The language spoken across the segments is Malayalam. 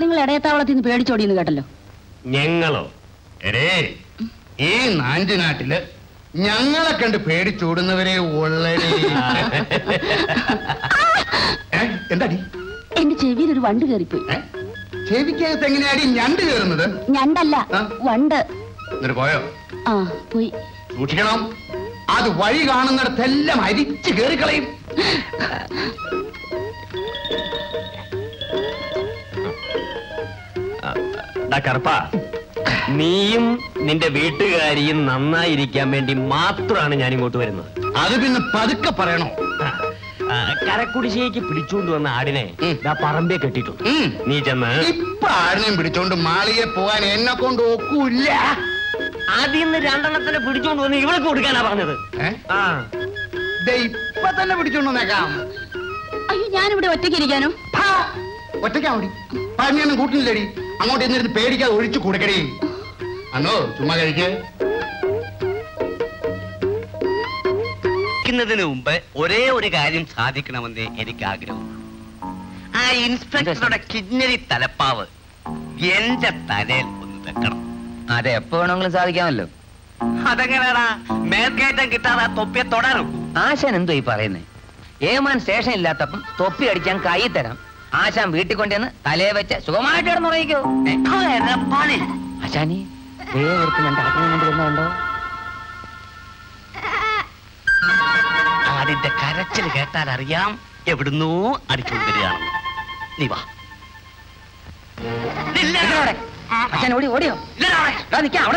നിങ്ങൾ ഇടയത്താവളത്തിൽ നിന്ന് പേടിച്ചോടിയെന്ന് കേട്ടല്ലോ. ഞങ്ങളോ? എടേ, ഈ നാഞ്ചിനാട്ടില് ഞങ്ങളെ കണ്ട് പേടിച്ചോടുന്നവരെ ഉള്ളടി. എന്താടി? എന്റെ ചെവിയിൽ ഒരു വണ്ട് കയറിപ്പോയി. ചെവിക്കകത്ത് എങ്ങനെയാടി ഞണ്ട് കയറുന്നത്? ഞണ്ടല്ല, വണ്ട്. എന്നിട്ട് പോയോ? ആ, പോയി. സൂക്ഷിക്കണം, അത് വഴി കാണുന്നിടത്തെല്ലാം അരിച്ചു കയറിക്കളയും. കറുപ്പ, നീയും നിന്റെ വീട്ടുകാരിയും നന്നായിരിക്കാൻ വേണ്ടി മാത്രമാണ് ഞാൻ ഇങ്ങോട്ട് വരുന്നത്. അത് പിന്നെ പതുക്കെ പറയണോ? കരക്കുടിശ്ശേക്ക് പിടിച്ചോണ്ട് വന്ന ആടിനെ പറമ്പേ കെട്ടിട്ടു. നീ ചെന്ന് ഇപ്പൊ ആടിനെയും പിടിച്ചോണ്ട് മാളിയെ പോകാൻ എന്നെ കൊണ്ട് ഒക്കൂല്ല. ആദ്യം രണ്ടെണ്ണത്തിനെ പിടിച്ചോണ്ട് വന്ന് ഇവൾക്ക് കൊടുക്കാനാ പറഞ്ഞത്. ഇപ്പൊ തന്നെ പിടിച്ചോണ്ട് വന്നേക്കാം. അയ്യോ, ഞാനിവിടെ ഒറ്റയ്ക്ക് ഇരിക്കാനോ? ഒറ്റയ്ക്കാവടി പറഞ്ഞൊന്നും കൂട്ടിനില്ലടി. അങ്ങോട്ട് എന്നിരുന്ന് പേടിക്കാതെ ഒഴിച്ചു കൊടുക്കണേ. അങ്ങോ ചുമ്മാ കഴിക്കുന്നതിന് മുമ്പ് ഒരേ ഒരു കാര്യം സാധിക്കണമെന്ന് എനിക്ക് ആഗ്രഹം. ആ ഇൻസ്പെക്ടറുടെ കിന്നരി തലപ്പാവ് എന്റെ തലയിൽ ഒന്ന് വെക്കണം. അതെ, എപ്പോ വേണമെങ്കിലും സാധിക്കാമല്ലോ. അതെങ്ങനെയാടാ മേൽക്കയറ്റം കിട്ടാതെ തൊപ്പിയെ തൊടാനോ? ആശാൻ എന്തോ ഈ പറയുന്നേ? ഏമാൻ സ്റ്റേഷൻ ഇല്ലാത്തപ്പം തൊപ്പി അടിക്കാൻ കൈ തരാം. ആശാൻ വീട്ടിൽ കൊണ്ടുവന്ന് തലയെ വെച്ച് സുഖമായിട്ട് കിടന്നുറങ്ങിക്കോ. ആശാനി കണ്ടോ ആടിന്റെ കരച്ചിൽ കേട്ടാൽ അറിയാം എവിടുന്നോ അടിച്ചോണ്ട് വരികയാണ്. നീ വാ. ആശാൻ ഓടി ഓടിയോ? നിൽക്കാം അവിടെ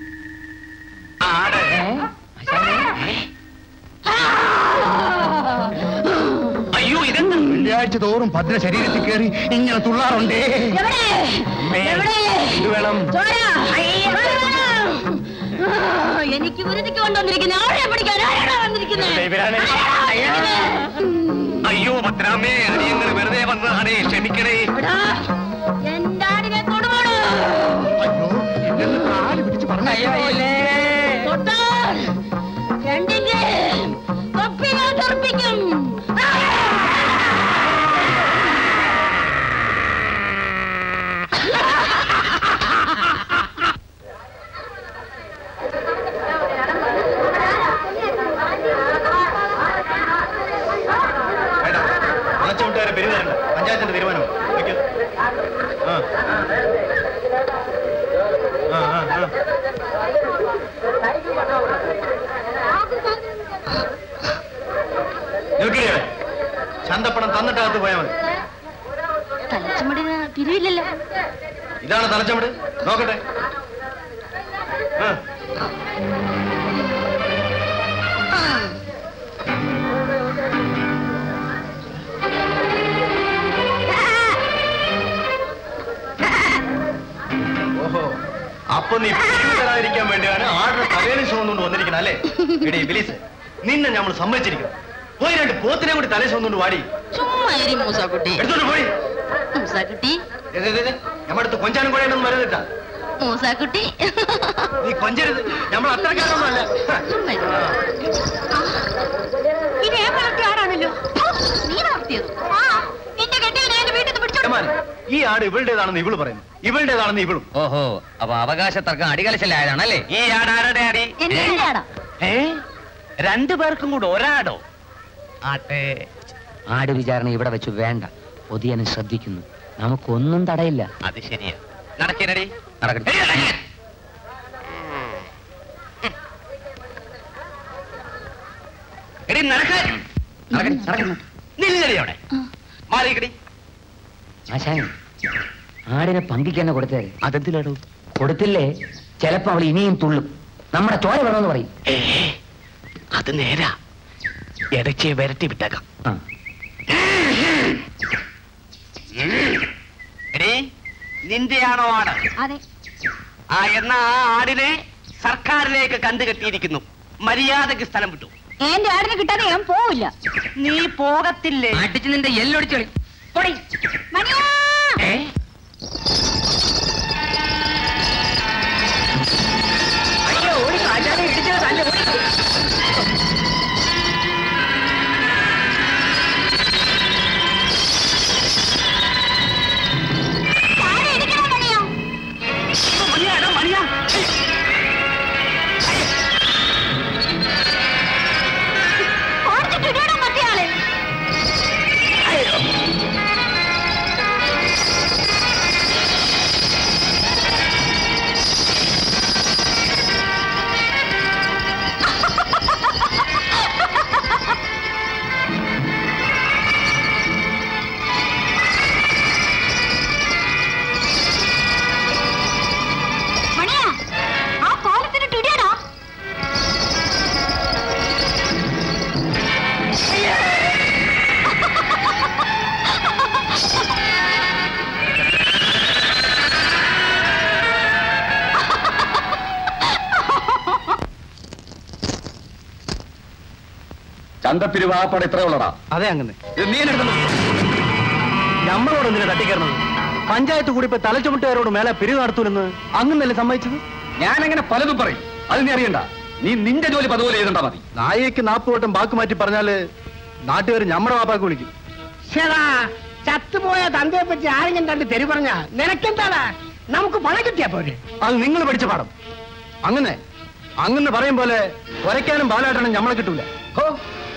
അയ്യോ, ഇതെന്താ വെള്ളിയാഴ്ച തോറും ഭദ്ര ശരീരത്തിൽ കയറി ഇങ്ങനെ തുള്ളാറുണ്ട്? എനിക്ക് അയ്യോ ഭദ്രാമേ, അടിയങ്ങൾ വെറുതെ വന്നതാണേ, ക്ഷമിക്കണേ. ചന്തപ്പണം തന്നിട്ടകത്ത് പോയാൽ മതി. തലച്ചമടിന് തിരിവില്ലല്ലോ. ഇതാണ് തലച്ചമട്. നോക്കട്ടെ. ഓഹോ, അപ്പൊ നീ തരാതിരിക്കാൻ വേണ്ടിയാണ് ആരുടെ തലയിലും ചുമന്നുകൊണ്ട് വന്നിരിക്കണം അല്ലേ? ഇടീ ബിലീസ്, നിന്നെ നമ്മൾ സമ്മതിച്ചിരിക്കണം. പോയി രണ്ട് പോത്തിനെ കൂടി തലേ ചുമന്നുകൊണ്ട് വാടി. ഞമ്മടുത്ത് കൊഞ്ചാനും കൊഴയൊന്നും വരരുത്. മൂസാക്കുട്ടി നീ കൊഞ്ചരുത്. നമ്മൾ അത്രക്കാരൊന്നുമല്ല. ഈ ആട് ഇവളുടേതാണെന്ന് ഇവള് പറയുന്നു, ഇവളുടേതാണെന്ന് ഇവളും. ഓഹോ, അപ്പൊ അവകാശ തർക്കം അടികലശലായതാണല്ലേ? ഈ ആട് ആരുടെ ആടി? ഏ, രണ്ടുപേർക്കും കൂടെ ഒരാടോ? ആട്ടെ, ആട് വിചാരണ ഇവിടെ വെച്ച് വേണ്ട. പൊതിയനെ ശ്രദ്ധിക്കുന്നു, നമുക്കൊന്നും തടയില്ല. അത് ശരിയാ. നടക്കണടി, നടക്കട്ടെ. ആടിനെ പങ്കിക്കന്നെ കൊടുത്തത് അതെന്തിലാണോ കൊടുത്തില്ലേ ചിലപ്പോ അവൾ ഇനിയും തുള്ളും നമ്മുടെ ചോര വേണമെന്ന് പറയും അത് നേരാ ഇടച്ചയെ വരട്ടി വിട്ടേക്കാം നിന്റെയാണോ ആട് ആ എന്നാ ആ ആടിനെ സർക്കാരിലേക്ക് കണ്ടു കെട്ടിയിരിക്കുന്നു മര്യാദക്ക് സ്ഥലം വിട്ടു എന്റെ ആടിനെ കിട്ടാതെ ഞാൻ പോവില്ല നീ പോകത്തില്ലേ അടിച്ച് നിന്റെ എല്ലൊടിച്ചു ാണ് ഇത്ര ഉള്ളടാ അതെ അങ്ങനെ നമ്മളോടൊന്നിനെ തട്ടിക്കയറണം പഞ്ചായത്ത് കൂടി ഇപ്പൊ തലച്ചുമട്ടുകാരോട് മേലെ പിരിവ് നടത്തൂലെന്ന് അങ്ങനല്ലേ സമ്മതിച്ചത് ഞാൻ അങ്ങനെ പലതും പറയും അത് നീ അറിയണ്ട നീ നിന്റെ ജോലി പതുപോലെ ചെയ്തണ്ടാ മതി നായിക്ക് 40 വട്ടം ബാക്ക് മാറ്റി പറഞ്ഞാല് നാട്ടുകാർ ഞമ്മടെ വാപ്പാക്ക് വിളിക്കും ചത്തുപോയ തന്തയെ പറ്റി ആരെങ്കിലും കണ്ട് തെറി പറഞ്ഞാ നിനക്കെന്താടാ നമുക്ക് പണം കിട്ടിയാ പോരെ അത് നിങ്ങൾ പഠിച്ച പാഠം അങ്ങനെ അങ്ങനെ പറയും പോലെ ഒരയ്ക്കാനും പാലായിട്ടാണ് ഞമ്മളെ കിട്ടൂല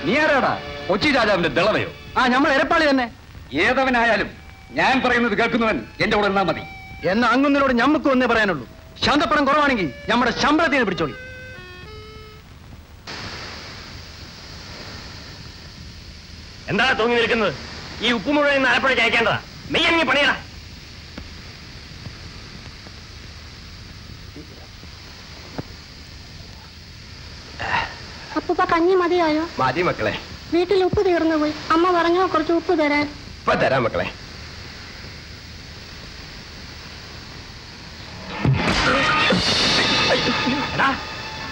നീ ആരാടാ കൊച്ചി രാജാവിന്റെ ദളവയോ ആ ഞമ്മൾ എരപ്പാളി തന്നെ ഏതവനായാലും ഞാൻ പറയുന്നത് കേൾക്കുന്നവൻ എന്റെ കൂടെ നിന്നാ മതി എന്നാ അങ്ങുന്നതിനോട് ഞമ്മക്ക് ഒന്നേ പറയാനുള്ളൂ ശാന്തപ്പണം കുറവാണെങ്കിൽ ഞമ്മടെ ശമ്പളത്തിന് പിടിച്ചോളി എന്താ തൂങ്ങി നിൽക്കുന്നത് ഈ ഉപ്പുമുഴുവൻ ആലപ്പുഴ ചായക്കേണ്ടതാ മെയ്യങ്ങി പണിയടാ അപ്പൂപ്പ കഞ്ഞി മതിയായോ മതി മക്കളെ വീട്ടിൽ ഉപ്പ് തീർന്നു പോയി അമ്മ പറഞ്ഞോ കുറച്ച് ഉപ്പ് തരാൻ ഇപ്പൊ തരാം മക്കളെ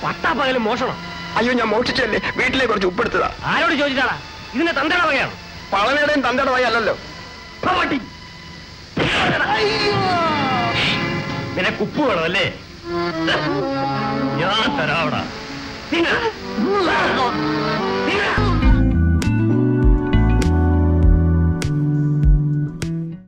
പട്ടാപ്പകലും മോഷണം അയ്യോ ഞാൻ മോഷിച്ചല്ലേ വീട്ടിലെ കുറച്ച് ഉപ്പ് എടുത്തതാ ആരോട് ചോദിച്ചാടാ ഇതിന്റെ തന്തയുടെ വകയാണ് പളനയുടെയും തന്തയുടെ വക അല്ലല്ലോ നിനക്ക് ഉപ്പ് വേണം അല്ലേ ഞാൻ തരാവടാ